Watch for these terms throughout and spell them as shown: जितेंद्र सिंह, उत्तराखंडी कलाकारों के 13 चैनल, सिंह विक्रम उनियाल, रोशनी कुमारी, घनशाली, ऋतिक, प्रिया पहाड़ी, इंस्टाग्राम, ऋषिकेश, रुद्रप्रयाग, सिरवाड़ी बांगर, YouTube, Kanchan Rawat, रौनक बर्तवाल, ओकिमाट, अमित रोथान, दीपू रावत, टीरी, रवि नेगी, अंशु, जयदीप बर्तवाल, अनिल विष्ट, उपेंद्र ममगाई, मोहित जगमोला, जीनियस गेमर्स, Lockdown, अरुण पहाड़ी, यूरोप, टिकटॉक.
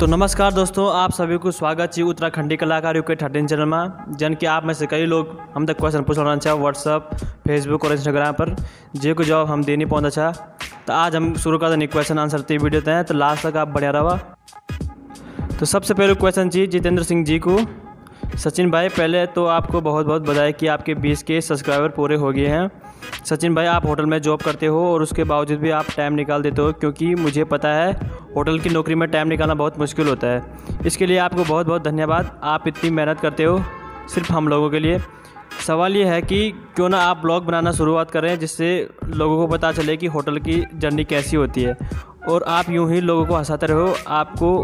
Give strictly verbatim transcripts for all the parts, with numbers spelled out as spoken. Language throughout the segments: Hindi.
तो नमस्कार दोस्तों, आप सभी को स्वागत है उत्तराखंडी कलाकारों के तेरह चैनल में, जन कि आप में से कई लोग हम तक क्वेश्चन पूछ रहना चाहिए व्हाट्सअप, फेसबुक और इंस्टाग्राम पर, जिसको जवाब हम दे नहीं पाता था। तो आज हम शुरू कर दें क्वेश्चन आंसर ती वीडियो तय, तो लास्ट तक आप बढ़िया रहा। तो सबसे पहले क्वेश्चन जी जितेंद्र सिंह जी को। सचिन भाई, पहले तो आपको बहुत बहुत बधाई कि आपके बीस के सब्सक्राइबर पूरे हो गए हैं। सचिन भाई, आप होटल में जॉब करते हो और उसके बावजूद भी आप टाइम निकाल देते हो, क्योंकि मुझे पता है होटल की नौकरी में टाइम निकालना बहुत मुश्किल होता है। इसके लिए आपको बहुत बहुत धन्यवाद, आप इतनी मेहनत करते हो सिर्फ हम लोगों के लिए। सवाल ये है कि क्यों ना आप ब्लॉग बनाना शुरुआत करें, जिससे लोगों को पता चले कि होटल की जर्नी कैसी होती है, और आप यूं ही लोगों को हंसाते रहो। आपको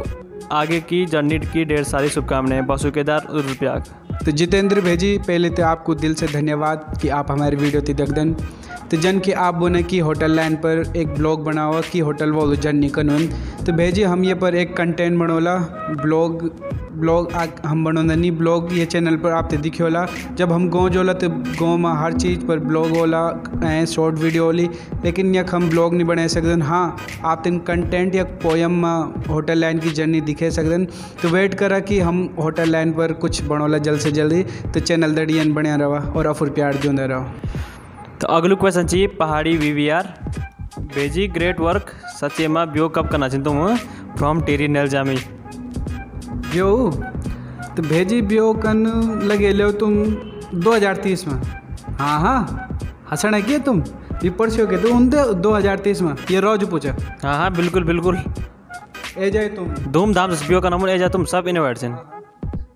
आगे की जर्नी की ढेर सारी शुभकामनाएं। बासुकेदार, रुद्रप्रयाग। तो जितेंद्र भेजी, पहले तो आपको दिल से धन्यवाद कि आप हमारी वीडियो थी देखदन। तो जन कि आप बोने कि होटल लाइन पर एक ब्लॉग बनावा कि होटल वो जर्नी कन, तो भेजी हम ये पर एक कंटेंट बनोला ब्लॉग ब्लॉग हम बनोंदनी ब्लॉग ये चैनल पर आप दिखे होला। जब हम गाँव जोला तो गाँव में हर चीज़ पर ब्लॉग होला ऐं शॉर्ट वीडियो होली, लेकिन यक हम ब्लॉग नहीं बना सकदन। हाँ, आप तीन कंटेंट या पोयम में होटल लाइन की जर्नी दिखे सकदन। तो वेट करा कि हम होटल लाइन पर कुछ बनोला जल्द से जल्दी। तो चैनल दड़ियन बनिया रहा और अफुर प्यार जोंदा रहा। तो अगलू क्वेश्चन चाहिए पहाड़ी वीवीआर भेजी। ग्रेट वर्क सचे माँ, ब्यो कब करना चाहिए तुम फ्रॉम टीरी नल जामी ब्यो। तो भेजी ब्यो कन लगे लो तुम दो हज़ार तीस में। हाँ हाँ हंसना किया तुम ये परसों के तो उनते दो हज़ार तीस में ये रोज पूछा। हाँ हाँ बिल्कुल बिल्कुल ए जाए तुम धूमधाम से ब्यो का नाम ए जाए तुम सब इनवाइट से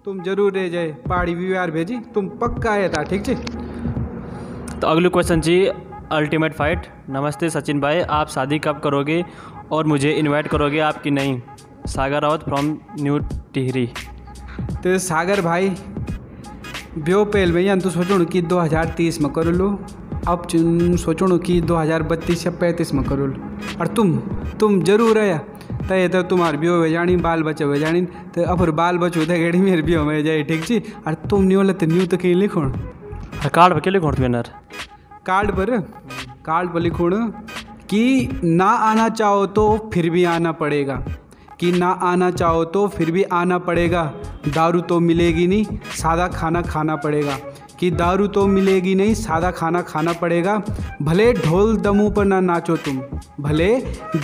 तुम जरूर ए जाए पहाड़ी वीवीआर भेजी तुम पक्का आया था ठीक है। तो अगला क्वेश्चन जी अल्टीमेट फाइट। नमस्ते सचिन भाई, आप शादी कब करोगे और मुझे इनवाइट करोगे आपकी नहीं। Sagar Rawat from new Tehri. तो सागर भाई ब्यो पहल भैया तो सोचो कि दो हज़ार तीस में करो लो, अब सोचो कि दो हज़ार बत्तीस या पैंतीस में करो लो। और तुम तुम जरूर आया तो ये तो तुम्हारे ब्यो हो जानी बाल बच्चे हो जानी, तो अब बाल बच्चे होता गेड़ी मेरे ब्यो में जाए ठीक जी। और तुम नहीं हो तो न्यू तो कहीं लिखो कार्ड पर क्या लिखो यार कार्ड पर कार्ड पर लिखो कि ना आना चाहो तो फिर भी आना पड़ेगा, कि ना आना चाहो तो फिर भी आना पड़ेगा। दारू तो मिलेगी नहीं, सादा खाना खाना पड़ेगा। कि दारू तो मिलेगी नहीं, सादा खाना खाना पड़ेगा। भले ढोल दमू पर ना नाचो तुम, भले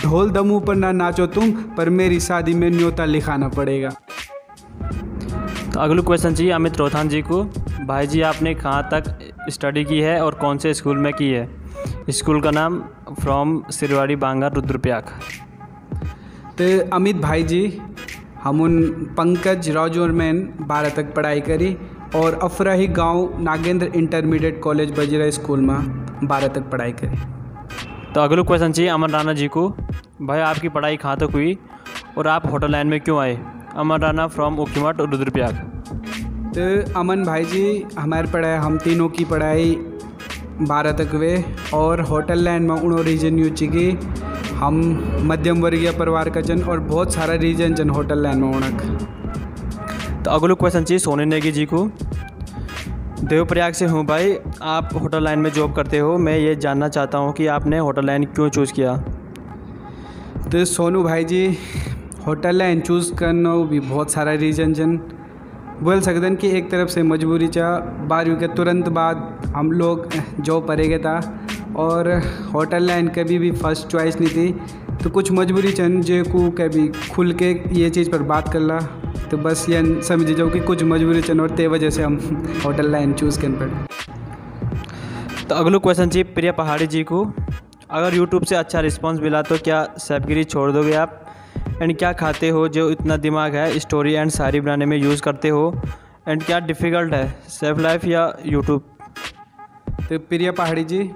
ढोल दमू पर ना नाचो तुम, पर मेरी शादी में न्योता लिखाना पड़ेगा। तो अगला क्वेश्चन चाहिए अमित रोथान जी को। भाई जी, आपने कहाँ तक स्टडी की है और कौन से स्कूल में की है। स्कूल का नाम फ्रॉम सिरवाड़ी बांगर, रुद्रप्रयाग। तो अमित भाई जी, हम उन पंकज राज और मैन बारह तक पढ़ाई करी और अफराही गांव Nagendra intermediate college Bajira school में बारह तक पढ़ाई करी। तो अगला क्वेश्चन चाहिए अमर राना जी को। भाई, आपकी पढ़ाई कहाँ तक हुई और आप होटल लाइन में क्यों आए। अमर राना फ्रॉम ओकिमाट, रुद्रप्रयाग। तो अमन भाई जी, हमारी पढ़ाई हम तीनों की पढ़ाई बारह तक हुए और होटल लाइन में उन्होंने रीजन यूज की हम मध्यम वर्गीय परिवार का जन और बहुत सारा रीजन जन होटल लाइन में उड़क। तो अगला क्वेश्चन चाहिए सोनू नेगी जी को। देवप्रयाग से हूँ भाई, आप होटल लाइन में जॉब करते हो, मैं ये जानना चाहता हूँ कि आपने होटल लाइन क्यों चूज़ किया। तो सोनू भाई जी, होटल लाइन चूज़ करना भी बहुत सारा रीजन जन बोल सकदन कि एक तरफ से मजबूरी चा। बारहवीं के तुरंत बाद हम लोग जॉब पड़ेगा था और होटल लाइन कभी भी फर्स्ट चॉइस नहीं थी, तो कुछ मजबूरी चन जे को कभी खुल के ये चीज़ पर बात कर ला। तो बस ये समझ जाओ कि कुछ मजबूरी चन और ते वजह से हम होटल लाइन चूज़ कर पड़े। तो अगला क्वेश्चन जी प्रिया पहाड़ी जी को। अगर यूट्यूब से अच्छा रिस्पॉन्स मिला तो क्या सेफगिरी छोड़ दोगे आप, एंड क्या खाते हो जो इतना दिमाग है स्टोरी एंड शायरी बनाने में यूज़ करते हो, एंड क्या डिफ़िकल्ट है सेफ लाइफ या यूट्यूब। तो प्रिया पहाड़ी जी,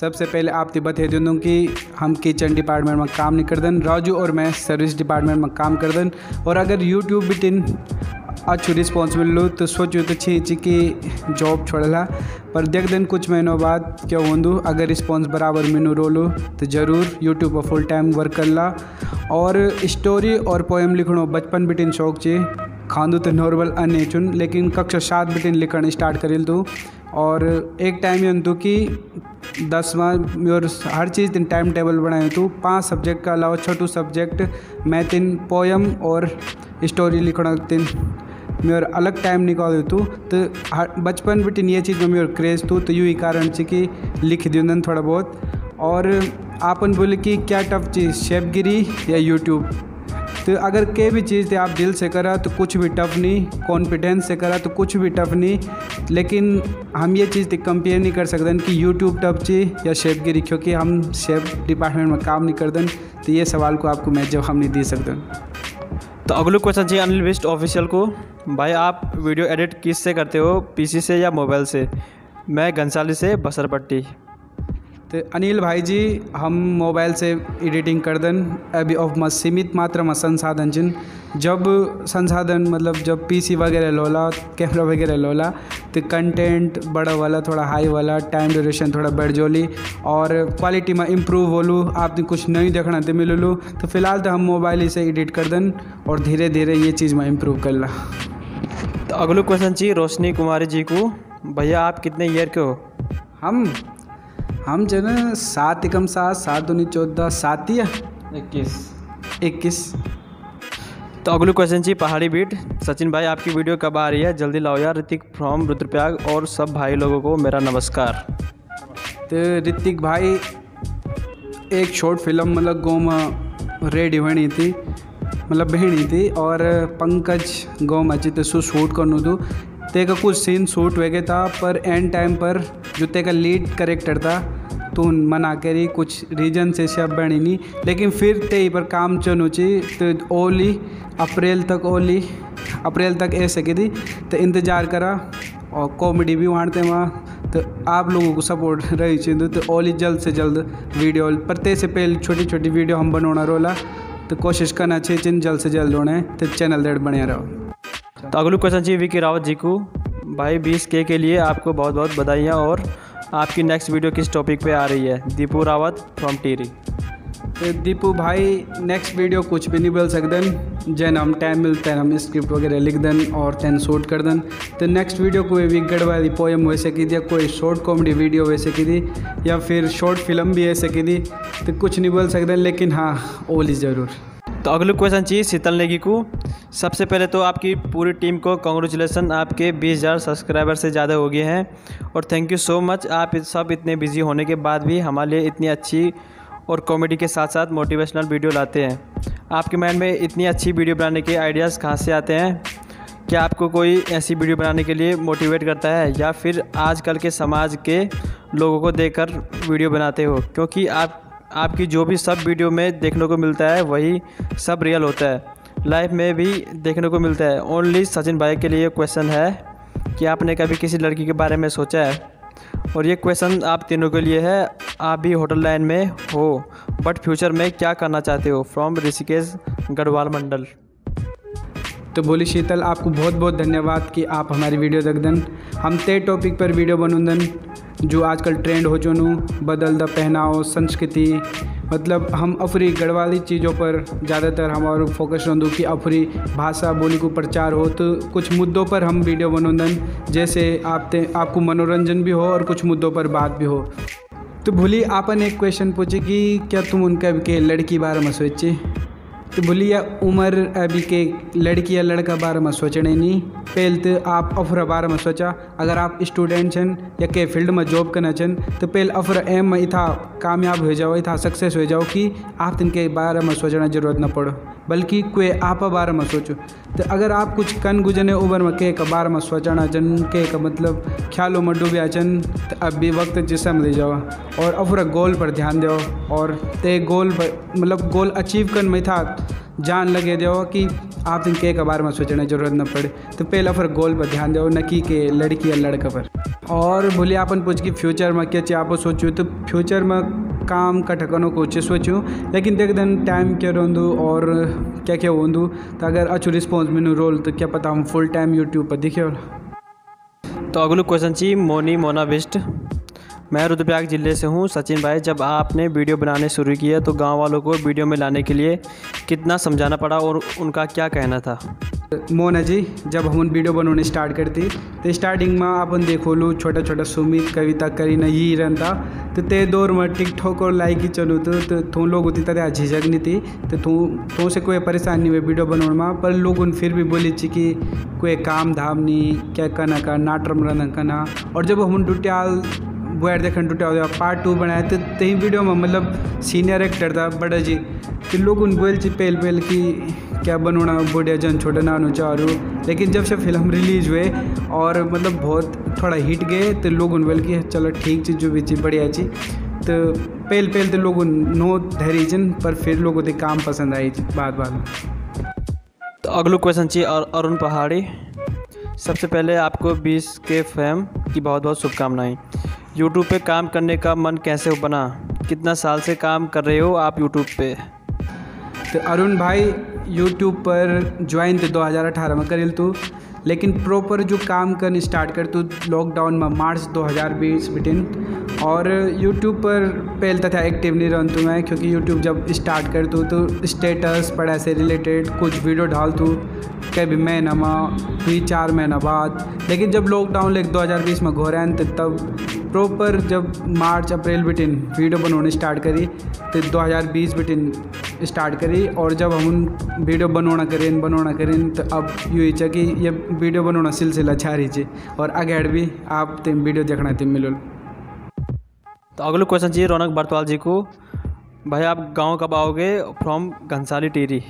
सबसे पहले आप तो बता दूँ कि हम किचन डिपार्टमेंट में काम नहीं करदन, राजू और मैं सर्विस डिपार्टमेंट में काम करदन। और अगर यूट्यूब भी टिन अच्छू रिस्पॉन्स मिलूँ तो सोचूँ तो छी छी कि जॉब छोड़ला, पर देख दिन कुछ महीनों बाद क्या होंदू अगर रिस्पॉन्स बराबर मिनू रोलू तो ज़रूर यूट्यूब पर फुल टाइम वर्क करला। और स्टोरी और पोएम लिखणो बचपन बिटिन शौक ची, खांदू तो नॉर्मल अने चुन, लेकिन कक्षा सात बिटिन लिखण स्टार्ट करेल तू और एक टाइम यंतु की दसवां और हर चीज़ तीन टाइम टेबल बनाए तो पांच सब्जेक्ट का अलावा छोटू सब्जेक्ट मैं तीन पोयम और स्टोरी लिखना तीन मेर अलग टाइम निकाल तू तो बचपन भी तीन ये चीज़ में मेरा क्रेज तू तो यूँ ही कारण से कि लिख दियो थोड़ा बहुत। और आपन बोले कि क्या टफ चीज़ शेफगिरी या यूट्यूब, तो अगर के भी चीज़ थे आप दिल से करा तो कुछ भी टफ नहीं, कॉन्फिडेंस से करा तो कुछ भी टफ नहीं। लेकिन हम ये चीज़ कंपेयर नहीं कर सकते कि यूट्यूब टफ ची या शेफगिरी, क्योंकि हम शेफ डिपार्टमेंट में काम नहीं करते तो ये सवाल को आपको मैं जवाब नहीं दे सकते। तो अगला क्वेश्चन चाहिए अनिल विष्ट ऑफिशियल को, भाई आप वीडियो एडिट किस से करते हो, पीसी से या मोबाइल से? मैं घनशाली से बसरपट्टी। तो अनिल भाई जी हम मोबाइल से एडिटिंग कर दें अभी और सीमित मात्रा में संसाधन जिन जब संसाधन मतलब जब पीसी वगैरह लोला कैमरा वगैरह लोला तो कंटेंट बड़ा वाला थोड़ा हाई वाला टाइम ड्यूरेशन थोड़ा बढ़ जोली और क्वालिटी में इम्प्रूव हो लूँ आपने कुछ नहीं देखना तो मिल लूँ। तो फिलहाल तो हम मोबाइल ही से एडिट कर दें और धीरे धीरे ये चीज़ में इम्प्रूव कर ला। तो अगला क्वेश्चन चाहिए रोशनी कुमारी जी को, भैया आप कितने ईयर के हो? हम हम जो ना सात एकम सात सात दूनी चौदह सात या इक्कीस इक्कीस। तो अगला क्वेश्चन चाहिए पहाड़ी बीट, सचिन भाई आपकी वीडियो कब आ रही है, जल्दी लाओ यार। ऋतिक फ्रॉम रुद्रप्रयाग और सब भाई लोगों को मेरा नमस्कार। तो ऋतिक भाई एक शॉर्ट फिल्म मतलब गाँव में रेडी होनी थी मतलब बहनी थी और पंकज गाँव में अच्छी तरह शूट करना तू ते का कुछ सीन शूट हो गया था पर एंड टाइम पर जो ते का लीड करेक्टर था तो मना करी कुछ रीजन से शब बनी नहीं, लेकिन फिर ते ही पर काम चुनौची तो ओली अप्रैल तक ओली अप्रैल तक ए सकी थी तो इंतज़ार करा और कॉमेडी भी वाँटते वहाँ तो आप लोगों को सपोर्ट रही चाहिए तो ओली जल्द से जल्द वीडियो पर ते से पहले छोटी छोटी वीडियो हम बनाना रोला तो कोशिश करना चाहिए चिन्ह जल्द से जल्द होने तो चैनल रेड बने रहो। तो अगला क्वेश्चन चाहिए वी के रावत जी को, भाई बीस के के लिए आपको बहुत बहुत बधाइयाँ और आपकी नेक्स्ट वीडियो किस टॉपिक पे आ रही है? दीपू रावत फ्रॉम टीरी। तो दीपू भाई नेक्स्ट वीडियो कुछ भी नहीं बोल सकते जैन हम टाइम मिलते हम स्क्रिप्ट वगैरह लिख दें और तैन शूट कर दें तो नेक्स्ट वीडियो कोई भी गढ़वाली पोएम हो सकी थी या कोई शॉर्ट कॉमेडी वीडियो हो सकी थी या फिर शॉर्ट फिल्म भी हो सकी थी तो कुछ नहीं बोल सकते लेकिन हाँ ओली ज़रूर। तो अगला क्वेश्चन चाहिए शीतल नेगी को, सबसे पहले तो आपकी पूरी टीम को कॉन्ग्रेचुलेसन, आपके बीस हज़ार सब्सक्राइबर से ज़्यादा हो गए हैं और थैंक यू सो मच। आप सब इतने बिजी होने के बाद भी हमारे लिए इतनी अच्छी और कॉमेडी के साथ साथ मोटिवेशनल वीडियो लाते हैं। आपके माइंड में इतनी अच्छी वीडियो बनाने के आइडियाज़ कहाँ से आते हैं? क्या आपको कोई ऐसी वीडियो बनाने के लिए मोटिवेट करता है या फिर आजकल के समाज के लोगों को देख कर वीडियो बनाते हो? क्योंकि आप आपकी जो भी सब वीडियो में देखने को मिलता है वही सब रियल होता है, लाइफ में भी देखने को मिलता है। ओनली सचिन भाई के लिए क्वेश्चन है कि आपने कभी किसी लड़की के बारे में सोचा है? और ये क्वेश्चन आप तीनों के लिए है, आप भी होटल लाइन में हो बट फ्यूचर में क्या करना चाहते हो? फ्रॉम ऋषिकेश गढ़वाल मंडल। तो बोली शीतल आपको बहुत बहुत धन्यवाद कि आप हमारी वीडियो देख देन, हम ते टॉपिक पर वीडियो बनूंदन जो आजकल ट्रेंड हो चुनू बदल द पहनाव संस्कृति मतलब हम अफरी गढ़वाली चीज़ों पर ज़्यादातर हमारा फोकस रहूँ कि अफरी भाषा बोली को प्रचार हो तो कुछ मुद्दों पर हम वीडियो बनोंदन जैसे आप आपको मनोरंजन भी हो और कुछ मुद्दों पर बात भी हो। तो भूली आपन एक क्वेश्चन पूछे कि क्या तुम उनका के लड़की बारे में सोचे, तो भूली या उम्र अभी के लड़की या लड़का बारे में सोचने नहीं, पहले तो आप अफरा बारे में सोचा। अगर आप स्टूडेंट हैं या के फील्ड में जॉब करना चाहें तो पहले अफरा एम में इतना कामयाब हो जाओ इतना सक्सेस हो जाओ कि आप इनके बारे में सोचना जरूरत न पड़ो बल्कि कोई आप बारे में सोचो। तो अगर आप कुछ कन गुजरने उम्र में के बारे में सोचना चन के का मतलब ख्यालों में डूबे चन तो अब भी वक्त जिसम ले जाओ और अफरा गोल पर ध्यान दो और ते गोल पर मतलब गोल अचीव करने में था जान लगे दो कि आप दिन के बारे में सोचने जरूरत न पड़े तो पहला पर गोल पर ध्यान दो न कि के लड़की या लड़का पर। और भूले आपन पूछ कि फ्यूचर में क्या चाहिए आप सोचो, तो फ्यूचर में काम का ठकानों को अच्छे सोचूँ लेकिन देख दिन टाइम क्या रोंदू और क्या क्या होंदू तो अगर अच्छो रिस्पॉन्स मिलू रोल तो क्या पता हम फुल टाइम यूट्यूब पर दिखे वाला। तो अगला क्वेश्चन चाहिए मोनी मोना विष्ट, मैं रुद्रप्रयाग जिले से हूँ। सचिन भाई जब आपने वीडियो बनाने शुरू किया तो गांव वालों को वीडियो में लाने के लिए कितना समझाना पड़ा और उनका क्या कहना था? मोना जी जब हम वीडियो बनाने स्टार्ट करती तो स्टार्टिंग में अपन देखोलू छोटा छोटा सुमित कविता करीना यही रहता तो ते दौर में टिकटॉक और लाइक ही चलू तो थों लोग होती तरह झिझक नहीं थी तो थों थों से कोई परेशानी हुई वीडियो बनाने में, पर लोग उन फिर भी बोली ची कि कोई काम धाम नहीं क्या करना का नाटरम रहना करना। और जब हम डुटियाल बुआर देखन टूटा पार्ट टू बनाया तो तही वीडियो में मतलब सीनियर एक्टर था बड़ा जी कि लोग उन बोल ची पहल पहल की क्या बनोना बोडिया जन छोटा नानू चारू, लेकिन जब से फिल्म रिलीज हुए और मतलब बहुत थोड़ा हिट गए तो लोग उन बोल की चलो ठीक चीज जो भी चीज बढ़िया चीज तो पहल पहल तो लोग नो धैर्यजन पर फिर लोगों को काम पसंद आई बात बात। तो अगलो क्वेश्चन चाहिए अरुण पहाड़ी, सबसे पहले आपको बीस के फैम की बहुत बहुत शुभकामनाएँ। यूट्यूब पे काम करने का मन कैसे बना, कितना साल से काम कर रहे हो आप यूट्यूब पे? तो अरुण भाई यूट्यूब पर ज्वाइन तो दो हज़ार अठारह में करेल तू, लेकिन प्रॉपर जो काम करने स्टार्ट कर तू लॉकडाउन में मार्च दो हज़ार बीस बिटिन। और यूट्यूब पर पहले तथा एक्टिव नहीं रहन तू मैं, क्योंकि यूट्यूब जब स्टार्ट कर तू तो स्टेटस पढ़ाई से रिलेटेड कुछ वीडियो डाल तू कभी महीना में हुई चार महीना बाद, लेकिन जब लॉकडाउन लेक दो हज़ार बीस में घोर आन तब प्रॉपर जब मार्च अप्रैल बिटिन वीडियो बनाने स्टार्ट करी तो दो हज़ार बीस बिटिन स्टार्ट करी। और जब हम वीडियो बनाना करें बनाना करें तो अब यू चा कि ये वीडियो बनाना सिलसिला छारी चे और अगेड भी आप तीन वीडियो देखना तीन मिलो। तो अगला क्वेश्चन चाहिए रौनक बर्तवाल जी को, भाई आप गांव कब आओगे फ्रॉम घनशाली टीरी?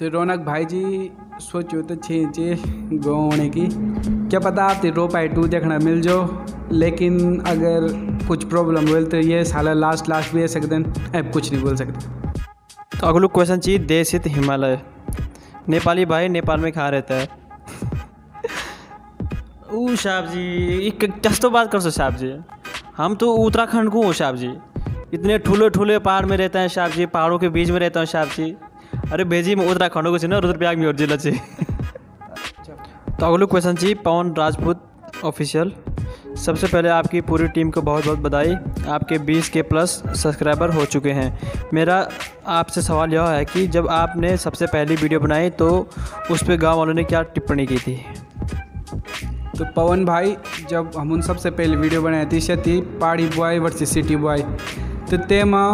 तो रौनक भाई जी सोचो तो छे छे गाँव होने की क्या पता आप रो पाई टू देखना मिल जो, लेकिन अगर कुछ प्रॉब्लम बोल तो ये साला लास्ट लास्ट भी है सकते आप कुछ नहीं बोल सकते। तो अगला क्वेश्चन चाहिए देश हित हिमालय, नेपाली भाई नेपाल में कहाँ रहता है? ओ साहब जी कस तो बात कर सो साहब जी, हम तो उत्तराखंड को हो साहब जी, इतने ठूले ठूले पहाड़ में रहते हैं साहब जी, पहाड़ों के बीच में रहता हूँ साहब जी। अरे भेजी मैं उत्तराखंड को ना रुद्रप्रयाग में और जिला से। तो अगला क्वेश्चन चाहिए पवन राजपूत ऑफिशियल, सबसे पहले आपकी पूरी टीम को बहुत बहुत बधाई, आपके बीस के प्लस सब्सक्राइबर हो चुके हैं। मेरा आपसे सवाल यह है कि जब आपने सबसे पहली वीडियो बनाई तो उस पर गाँव वालों ने क्या टिप्पणी की थी? तो पवन भाई जब हम सबसे पहली वीडियो बनाई थी से थी पहाड़ी बॉय वर्सेस सिटी बॉय, तो तेमा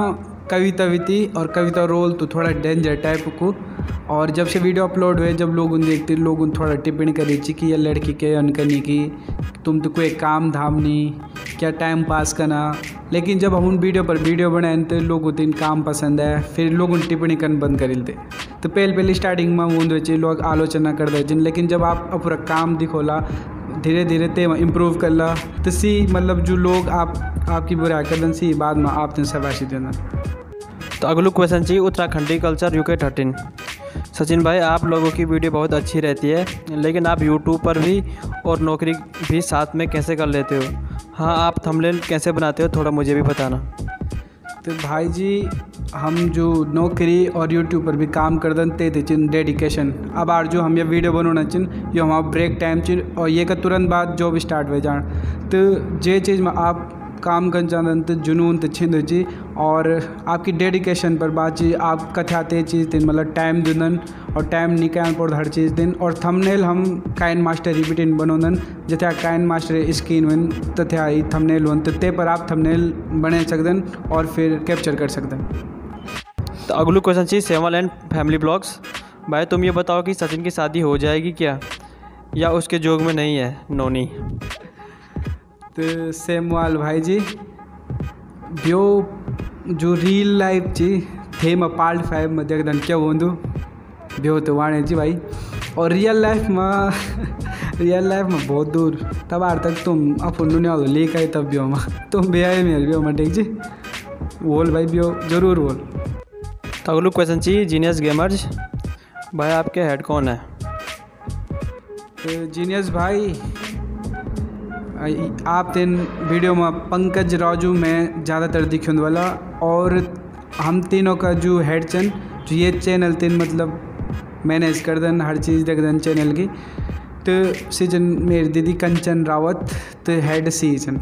कविता विती और कविता रोल तो थोड़ा डेंजर टाइप को। और जब से वीडियो अपलोड हुए जब लोग उन देखते लोग उन थोड़ा टिप्पणी करी ची कि यह लड़की के अनकनी की तुम तो कोई काम धाम नहीं क्या टाइम पास करना, लेकिन जब हम उन वीडियो पर वीडियो बनाए तो लोग उतने काम पसंद है फिर लोग उन टिप्पणी करना बंद कर लेते। तो पहले पहले स्टार्टिंग में ऊंद वे लोग आलोचना कर देते, लेकिन जब आप अपना काम दिखोला धीरे धीरे ते इम्प्रूव कर ला तो सी मतलब जो लोग आप आपकी बुराई कर सी बाद में आपने शाबाशी देना। तो अगला क्वेश्चन चाहिए Uttarakhandi culture UK thirteen, Sachin भाई आप लोगों की वीडियो बहुत अच्छी रहती है, लेकिन आप यूट्यूब पर भी और नौकरी भी साथ में कैसे कर लेते हो? हाँ आप थंबनेल कैसे बनाते हो थोड़ा मुझे भी बताना। तो भाई जी हम जो नौकरी और यूट्यूब पर भी काम कर देते थे चिन डेडिकेशन, अब आज जो हम ये वीडियो बनाना चिन ये हमारा ब्रेक टाइम चिन और ये का तुरंत बाद जॉब स्टार्ट हो जान तो जे चीज़ में आप काम कर जानते जुनून तो छिंदो जी और आपकी डेडिकेशन पर बात चीज आप कथाते चीज़ दिन मतलब टाइम दुनन और टाइम निकाल पड़ हर चीज़ दिन। और थंबनेल हम काइन मास्टर रिपीटिन बनोदन जथे काइन मास्टर स्क्रीन वन तथा ये थंबनेल वन ते पर आप थंबनेल बने सकदन और फिर कैप्चर कर सकदन। तो अगला क्वेश्चन चीज सेवल एंड फैमिली ब्लॉग्स, भाई तुम ये बताओ कि सचिन की शादी हो जाएगी क्या या उसके जोग में नहीं है नोनी? तो सेमवाल भाई जी यो जो रियल लाइफ जी थे मैं पार्ट फाइव में देखदन क्या बोंदू ब्यो तो वाणे जी भाई और रियल लाइफ में रियल लाइफ में बहुत दूर तब आर तक तुम अपन नहीं लेक आए तब ब्यो में तुम भी आए मेरे ब्यो में ठीक जी बोल भाई ब्यो जरूर बोल। तो अगला क्वेश्चन चाहिए जीनियस गेमर्स, भाई आपके हेड कौन है? तो जीनियस भाई आप तीन वीडियो में पंकज राजू में ज़्यादातर दिखने वाला और हम तीनों का जो हेड चैन जो ये चैनल तीन मतलब मैनेज कर देन हर चीज़ देख देन चैनल की तो सीजन मेरी दीदी कंचन रावत तो हेड सीजन।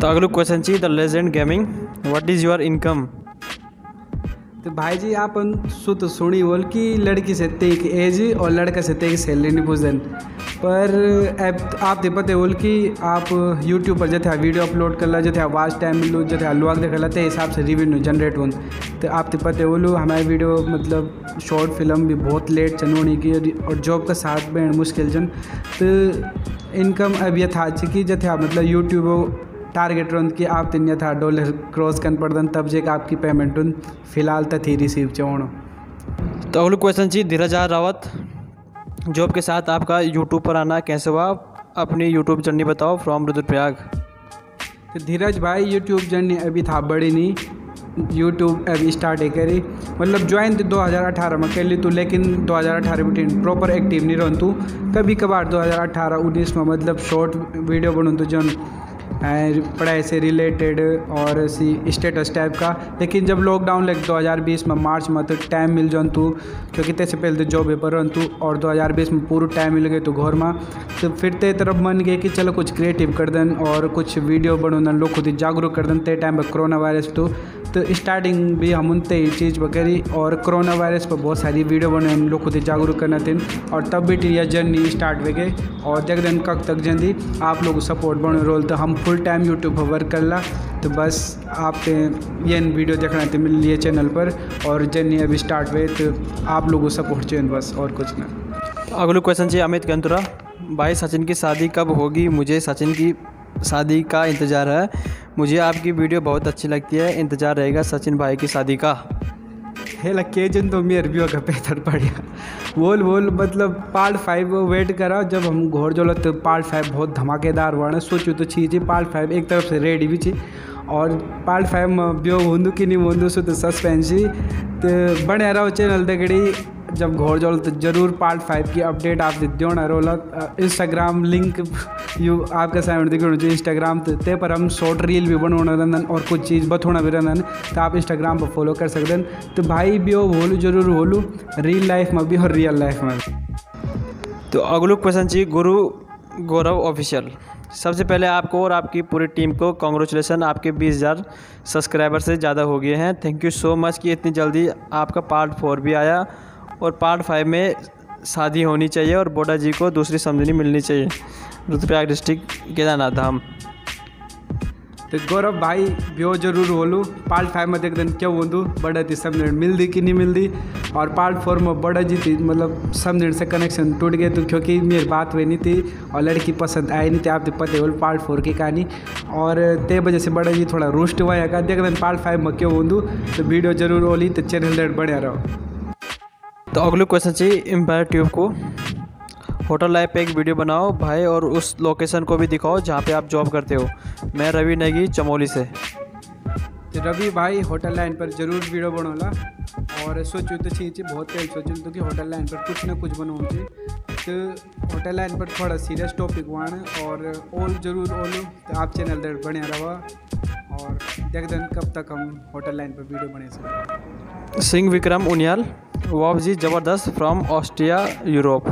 तो अगला क्वेश्चन चाहिए the legend gaming, what is your income? तो भाई जी आप अंशु तो सुनी बोल कि लड़की से तेईस एज और लड़का से तेईस सैलरी नहीं पूछन पर आप दे पते बोल कि आप यूट्यूब पर जैसे वीडियो अपलोड कर ला जैसे वाच टाइम मिलू जैसे लोग देख लाते हिसाब से रिव्यू जनरेट हो तो आप दे पते बोलूँ हमारे वीडियो मतलब शॉर्ट फिल्म भी बहुत लेट चनोनी की और जॉब का साथ में मुश्किल जन तो इनकम अब यह था कि जैसे मतलब यूट्यूब टारगेट रन कि आप तिन्या था डॉलर क्रॉस कर पड़न तब जे आपकी पेमेंट उन फिलहाल तक ही रिसीव चौन। तो अगला क्वेश्चन जी धीरज रावत जॉब के साथ आपका यूट्यूब पर आना कैसे हुआ, अपनी यूट्यूब जर्नी बताओ फ्रॉम रुद्रप्रयाग। तो धीरज भाई यूट्यूब जर्नी अभी था बड़ी नहीं, यूट्यूब अभी स्टार्ट है करी मतलब ज्वाइन दो हज़ार अठारह में कर ली तू लेकिन दो हज़ार अठारह में प्रॉपर एक्टिव नहीं रहन तू, कभी कभार दो हज़ार अठारह उन्नीस में मतलब शॉर्ट वीडियो बनूँ तो जन पढ़ाई से रिलेटेड और सी स्टेटस टाइप का, लेकिन जब लॉकडाउन लग दो हज़ार बीस में मार्च में तो टाइम मिल जान तू क्योंकि तेरे से पहले तो जॉब पर रहन तू और दो हज़ार बीस में पूरा टाइम मिल गए तो घर में तो फिर ते तरफ मन गए कि चलो कुछ क्रिएटिव कर दें और कुछ वीडियो बना लोग खुद जागरूक कर दें। ते टाइम पर कोरोना वायरस तो तो स्टार्टिंग भी हम ते चीज़ पर करी और कोरोना वायरस पर बहुत सारी वीडियो बने हम लोग खुद जागरूक करना थे और तब भी यह जर्नी स्टार्ट हो गए और जग दिन कब तक जल्दी आप लोग सपोर्ट बने रोल तो हम फुल टाइम यूट्यूब पर वर्क कर ला। तो बस आप ये वीडियो देखना तो मिल लिए चैनल पर और जर्नी अभी स्टार्ट हुए तो आप लोगों सपोर्ट चाहिए बस और कुछ ना। अगला क्वेश्चन जी अमित कंतुरा भाई सचिन की शादी कब होगी, मुझे सचिन की शादी का इंतज़ार है, मुझे आपकी वीडियो बहुत अच्छी लगती है, इंतज़ार रहेगा सचिन भाई की शादी का। हे लक्के जिन तो मेरे भी होगा बेहतर पड़ेगा बोल बोल मतलब पार्ट फाइव वेट करा जब हम घोर जो लगते पार्ट फाइव बहुत धमाकेदार वाला सोचो तो चीज़ें पार्ट फाइव एक तरफ से रेडी भी थी और पार्ट फाइव में ब्यो होंदू कि नहीं होंदू सो तो सस्पेंसी तो बने रहो चैनल दगड़ी जब घोर जोल तो जरूर पार्ट फाइव की अपडेट आप दिद्योण अरोला इंस्टाग्राम लिंक यू आपके सामने दिखो जो इंस्टाग्राम ते पर हम शॉर्ट रील भी बनाना रहन और कुछ चीज़ बतौना भी रहन तो आप इंस्टाग्राम पर फॉलो कर सकते हैं। तो भाई भी होलू जरूर होलू रियल लाइफ में भी और रियल लाइफ में। तो अगला क्वेश्चन चाहिए गुरु गौरव ऑफिशियल, सबसे पहले आपको और आपकी पूरी टीम को कॉन्ग्रेचुलेसन, आपके बीस हज़ार सब्सक्राइबर से ज़्यादा हो गए हैं, थैंक यू सो मच कि इतनी जल्दी आपका पार्ट फोर भी आया और पार्ट फाइव में शादी होनी चाहिए और बोडा जी को दूसरी समझनी मिलनी चाहिए रुद्रप्रयाग डिस्ट्रिक्ट केदारनाथ धाम। तो गौरव भाई ब्यो जरूर बोलूँ पार्ट फाइव में देख दिन क्यों बोलूँ बड़ा थी समझ मिल दी कि नहीं मिल दी और पार्ट फोर में बड़ा जी थी मतलब समझ से कनेक्शन टूट गए तो क्योंकि मेरी बात हुई नहीं थी और लड़की पसंद आई नहीं थी आप पते बोल पार्ट फोर की कहानी और ते वजह से बड़ा जी थोड़ा रुष्ट हुआ है देख दिन पार्ट फाइव में क्यों बोलूँ तो वीडियो जरूर बोली तो चैनल रेट बढ़िया रहो। तो अगला क्वेश्चन चाहिए एम्पायर ट्यूब को होटल लाइफ पे एक वीडियो बनाओ भाई और उस लोकेशन को भी दिखाओ जहाँ पे आप जॉब करते हो, मैं रवि नेगी चमोली से। तो रवि भाई होटल लाइन पर जरूर वीडियो बनौला और सोचो तो चीज़ बहुत तेज सोचूँ तो कि होटल लाइन पर कुछ ना कुछ बनाऊँ तो होटल लाइन पर थोड़ा सीरियस टॉपिक वाण और ऑल जरूर ओलो तो आप चैनल दर बने रहो और देख दिन कब तक हम होटल लाइन पर वीडियो बने सकते। सिंह विक्रम उनियाल वाव जी ज़बरदस्त फ्रॉम ऑस्ट्रिया यूरोप।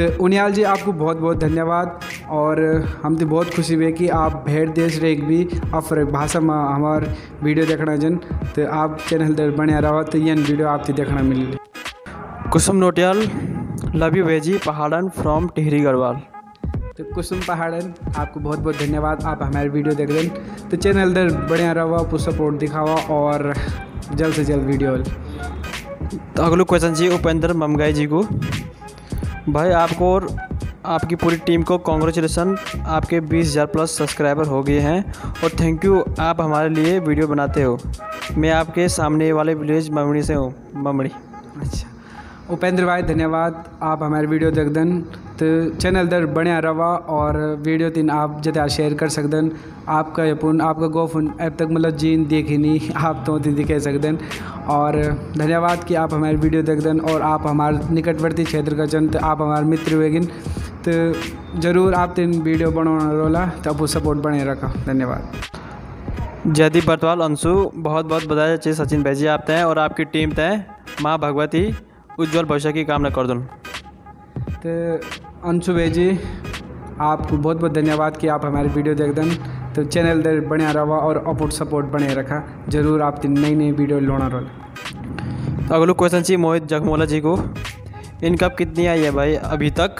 तो उनियाल जी आपको बहुत बहुत धन्यवाद और हम तो बहुत खुशी हुए कि आप भेड़ देश रेख भी अफर भाषा में हमारे वीडियो देखना जन तो आप चैनल दर बने रहो तो ये वीडियो आपको देखना मिली। कुसुम नोटियाल लवी वेजी पहाड़न फ्रॉम टीरी गढ़वाल। तो कुसुम पहाड़न आपको बहुत बहुत धन्यवाद आप हमारे वीडियो देख रहे तो चैनल दर बढ़िया रहो आपको सपोर्ट दिखावा और जल्द से जल्द वीडियो। तो अगला क्वेश्चन जी उपेंद्र ममगाई जी को भाई आपको और आपकी पूरी टीम को कॉन्ग्रेचुलेसन आपके बीस हज़ार प्लस सब्सक्राइबर हो गए हैं और थैंक यू आप हमारे लिए वीडियो बनाते हो, मैं आपके सामने वाले विलेज ममड़ी से हूँ ममड़ी। अच्छा उपेंद्र भाई धन्यवाद आप हमारे वीडियो देख देन तो चैनल दर बढ़िया रवा और वीडियो तीन आप जता शेयर कर सकदन आपका यपुन आपका गो फोन अब तक मतलब जीन देखी नहीं आप तो दिखे सकदन और धन्यवाद कि आप हमारे वीडियो देख देन और आप हमारे निकटवर्ती क्षेत्र का जन तो आप हमारे मित्र वेगिन तो ज़रूर आप तीन वीडियो बनाना रोला तो आपको सपोर्ट बने रखा धन्यवाद। जयदीप बर्तवाल अंशु बहुत बहुत बधाई चाहिए सचिन भाई जी आप तय और आपकी टीम तय माँ भगवती उज्ज्वल भविष्य की कामना कर दूँ। तो अंशु भाई जी आपको बहुत बहुत धन्यवाद कि आप हमारी वीडियो देख दें तो चैनल दर बनिया रहा और अपोर्ट सपोर्ट बने रखा जरूर आप तीन नई नई वीडियो लोना रोल। तो अगला क्वेश्चन सी मोहित जगमोला जी को, इनकम कितनी आई है भाई अभी तक,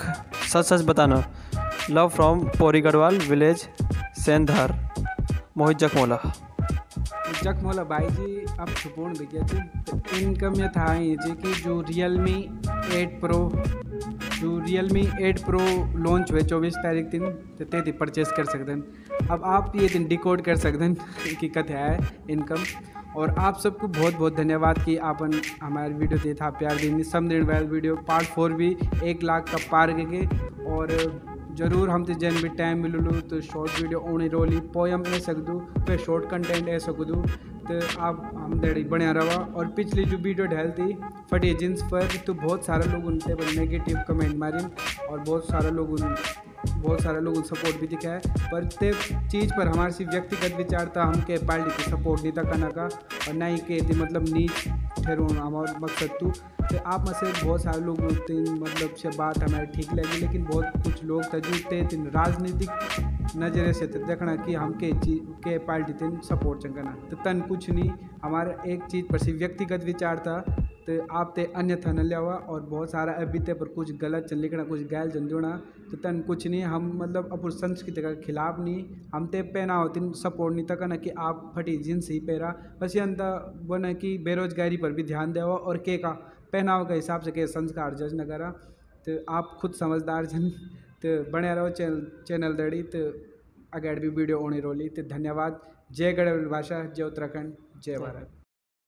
सच सच बताना। Love from Pauri Garhwal village Sendhar, मोहित जगमोला। Jagmola भाई जी आप सुपूर्ण देखिए इनकम ये था कि जो रियल मी एट प्रो जो Realme eight pro launch हुए चौबीस तारीख दिन तो तेती परचेस कर सकते हैं। अब आप ये दिन डिकोड कर सकते हैं कि क्या है इनकम। और आप सबको बहुत बहुत धन्यवाद कि आपन हमारे वीडियो दे था प्यार दिन सब दिन वायरल वीडियो पार्ट फोर भी एक लाख का पार गए। और जरूर हम तो जैन भी टाइम मिल लूँ तो शॉर्ट वीडियो ओनी रोली पोएम ले सक दूँ फिर शॉर्ट कंटेंट ले सकूँ तो आप हम देड़ी बढ़िया रहा। और पिछली जो वीडियो ढाल थी फट एजेंस पर तो बहुत सारे लोग उनसे नेगेटिव कमेंट मारे और बहुत सारे लोग उन बहुत सारे लोग उन सपोर्ट भी दिखाए पर ते चीज़ पर हमारे सिर्फ व्यक्तिगत विचार था हम के पार्टी को सपोर्ट नहीं था करना का और ना ही के मतलब नीच ठहरो हमारा मकसद तू। तो आप में से बहुत सारे लोग मतलब से बात हमारी ठीक लगी लेकिन बहुत कुछ लोग तजुर्बे तीन राजनीतिक नज़र से देखना कि हम के चीज के पार्टी तीन सपोर्ट चंगना तो तन कुछ नहीं हमारा एक चीज़ पर सिर्फ व्यक्तिगत विचार था तो आप ते अन्यथा न लिया हुआ। और बहुत सारा अभिते पर कुछ गलत चल लिखना कुछ गैल चल जोड़ा तो तन कुछ नहीं हम मतलब अपुर संस्कृति के खिलाफ नहीं हम ते पहना होती सपोर्ट नहीं तक ना कि आप फटी जींस ही पहरा बस ये अंत बना कि बेरोजगारी पर भी ध्यान दिया हुआ और के का पहनाव के हिसाब से के संस्कार जज न करा। तो आप खुद समझदार जन तो बने रहो चैनल चैनल दड़ी तो अगर भी वीडियो ओनी रोली तो धन्यवाद। जय गढ़वाल भाषा, जय उत्तराखंड, जय भारत।